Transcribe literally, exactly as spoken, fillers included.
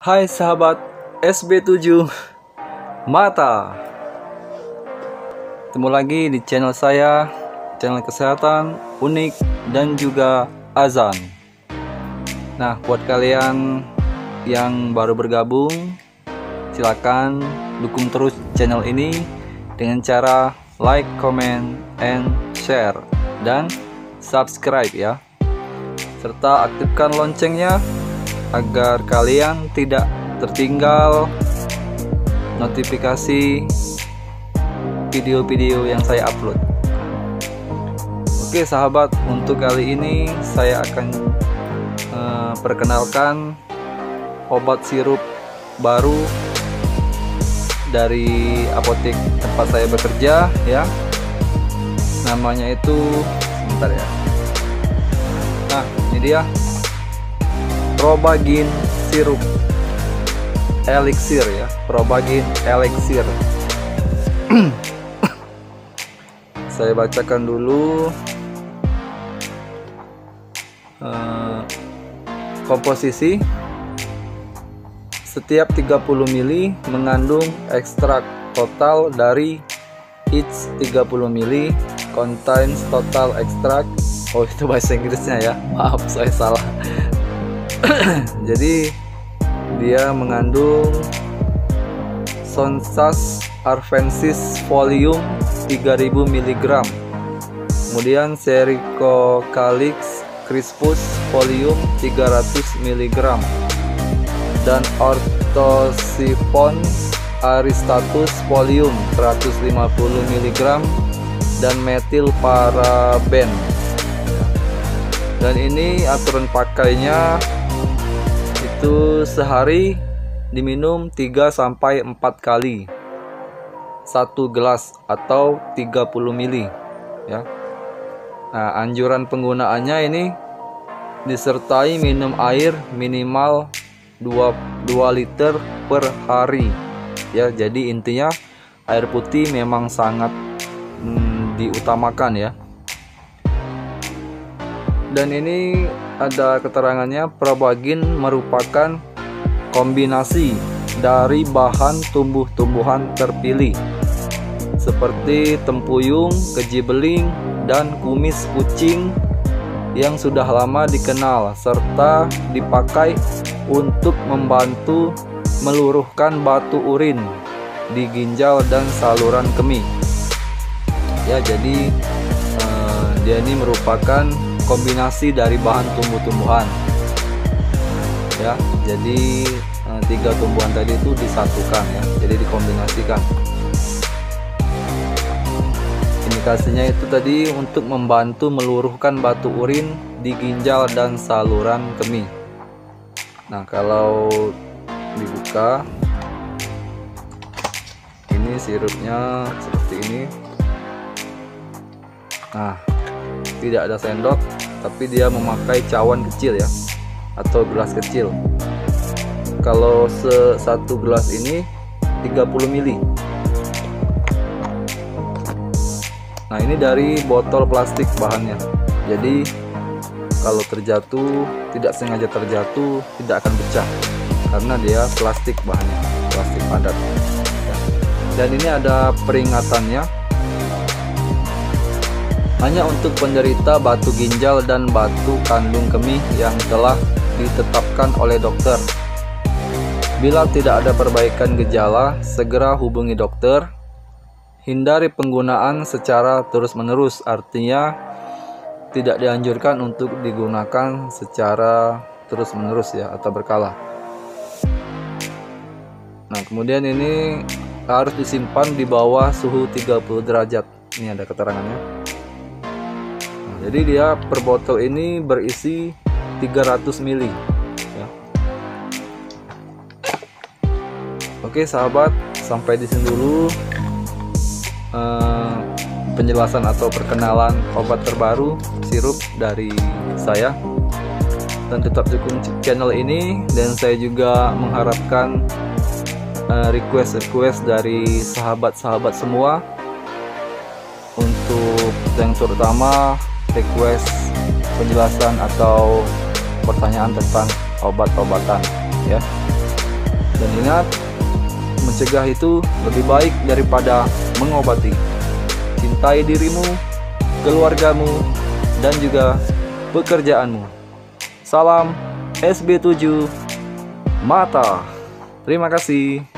Hai sahabat S B tujuh Mata, ketemu lagi di channel saya, channel kesehatan, unik, dan juga azan. Nah, buat kalian yang baru bergabung, silakan dukung terus channel ini dengan cara like, comment, and share, dan subscribe ya, serta aktifkan loncengnya agar kalian tidak tertinggal notifikasi video-video yang saya upload. Oke sahabat, untuk kali ini saya akan uh, perkenalkan obat sirup baru dari apotek tempat saya bekerja ya. Namanya itu, sebentar ya. Nah, ini dia Probagin sirup elixir ya, Probagin elixir. Saya bacakan dulu uh, komposisi. Setiap tiga puluh mili mengandung ekstrak total dari each tiga puluh mili contains total extract. Oh, itu bahasa Inggrisnya ya, maaf saya salah. Jadi dia mengandung Sonsas Arvensis Volume tiga ribu miligram, kemudian Serikokalix Crispus Volume tiga ratus miligram, dan Orthosiphon Aristatus Volume seratus lima puluh miligram, dan Metil Paraben. Dan ini aturan pakainya itu sehari diminum tiga sampai empat kali, satu gelas atau tiga puluh mili ya. Nah, anjuran penggunaannya ini disertai minum air minimal dua liter per hari ya. Jadi intinya air putih memang sangat hmm, diutamakan ya. Dan ini ada keterangannya, Probagin merupakan kombinasi dari bahan tumbuh-tumbuhan terpilih seperti tempuyung, kejibeling, dan kumis kucing yang sudah lama dikenal serta dipakai untuk membantu meluruhkan batu urin di ginjal dan saluran kemih. Ya, jadi eh, dia ini merupakan kombinasi dari bahan tumbuh-tumbuhan ya, jadi tiga tumbuhan tadi itu disatukan ya, jadi dikombinasikan. Indikasinya itu tadi untuk membantu meluruhkan batu urin di ginjal dan saluran kemih. Nah, kalau dibuka ini sirupnya seperti ini. Nah, tidak ada sendok, tapi dia memakai cawan kecil ya, atau gelas kecil. Kalau satu gelas ini tiga puluh mili. Nah, ini dari botol plastik bahannya. Jadi kalau terjatuh, tidak sengaja terjatuh, tidak akan pecah karena dia plastik bahannya, plastik padat. Dan ini ada peringatannya. Hanya untuk penderita batu ginjal dan batu kandung kemih yang telah ditetapkan oleh dokter. Bila tidak ada perbaikan gejala, segera hubungi dokter. Hindari penggunaan secara terus-menerus, artinya tidak dianjurkan untuk digunakan secara terus-menerus ya, atau berkala. Nah, kemudian ini harus disimpan di bawah suhu tiga puluh derajat. Ini ada keterangannya. Jadi dia per botol ini berisi tiga ratus mili ya. Oke sahabat, sampai di sini dulu eh, penjelasan atau perkenalan obat terbaru sirup dari saya. Dan tetap dukung channel ini, dan saya juga mengharapkan request-request eh, dari sahabat-sahabat semua, untuk yang terutama request penjelasan atau pertanyaan tentang obat-obatan ya. Dan ingat, mencegah itu lebih baik daripada mengobati. Cintai dirimu, keluargamu, dan juga pekerjaanmu. Salam S B tujuh Mata. Terima kasih.